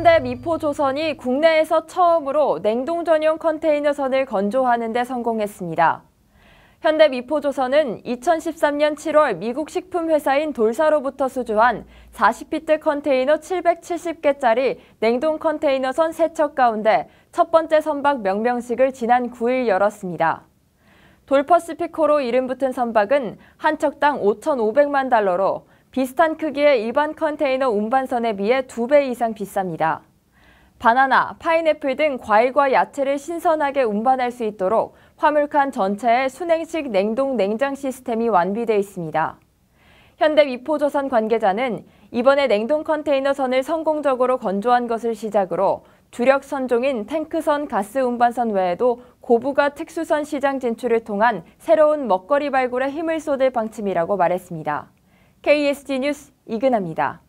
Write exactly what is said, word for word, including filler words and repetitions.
현대미포조선이 국내에서 처음으로 냉동 전용 컨테이너선을 건조하는 데 성공했습니다. 현대미포조선은 이천십삼 년 칠월 미국 식품회사인 돌사로부터 수주한 사십 피트 컨테이너 칠백칠십 개짜리 냉동 컨테이너선 세 척 가운데 첫 번째 선박 명명식을 지난 구일 열었습니다. 돌퍼시피코로 이름 붙은 선박은 한 척당 오천오백만 달러로 비슷한 크기의 일반 컨테이너 운반선에 비해 두 배 이상 비쌉니다. 바나나, 파인애플 등 과일과 야채를 신선하게 운반할 수 있도록 화물칸 전체에 순행식 냉동 냉장 시스템이 완비돼 있습니다. 현대미포조선 관계자는 이번에 냉동 컨테이너선을 성공적으로 건조한 것을 시작으로 주력 선종인 탱크선, 가스 운반선 외에도 고부가 특수선 시장 진출을 통한 새로운 먹거리 발굴에 힘을 쏟을 방침이라고 말했습니다. 케이에스지 뉴스 이근아입니다.